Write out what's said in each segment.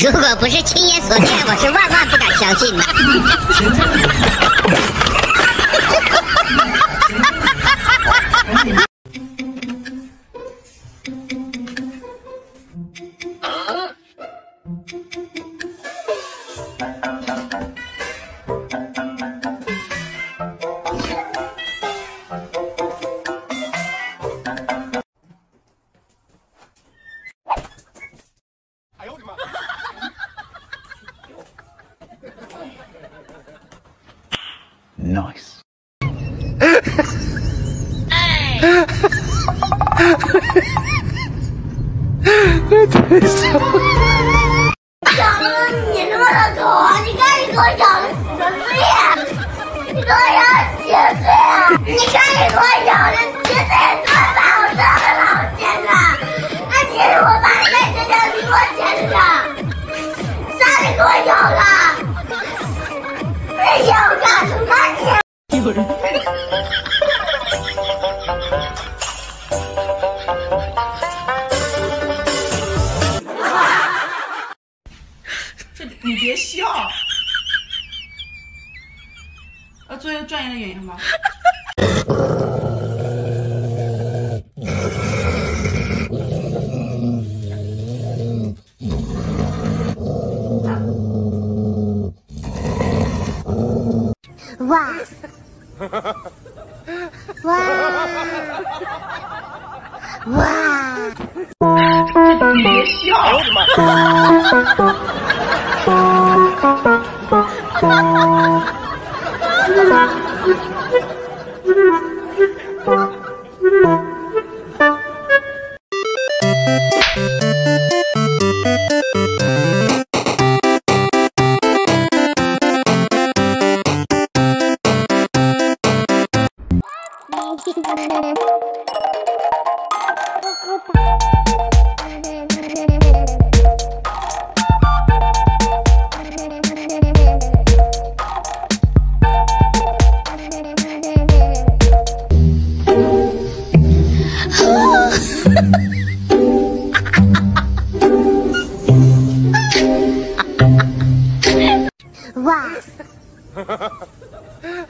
如果不是亲眼所见，我是万万不敢相信的。哎呦我的妈！Nice. Hey. That is so. 小子，你他妈的狗啊！你赶紧给我养个死罪呀！你给我养几岁啊？你赶紧给我养个几岁算吧！我这个老先生，那你是我爸的外甥女，我先生，啥人给我养了？哎呀！ 一个人。这你别笑。做一个专业的演员吧。哇！ 哇！别笑！我的妈！哇！哇！哇！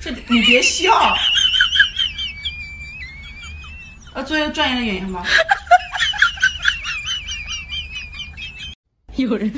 这你别笑。做一个专业的演员吧。有人。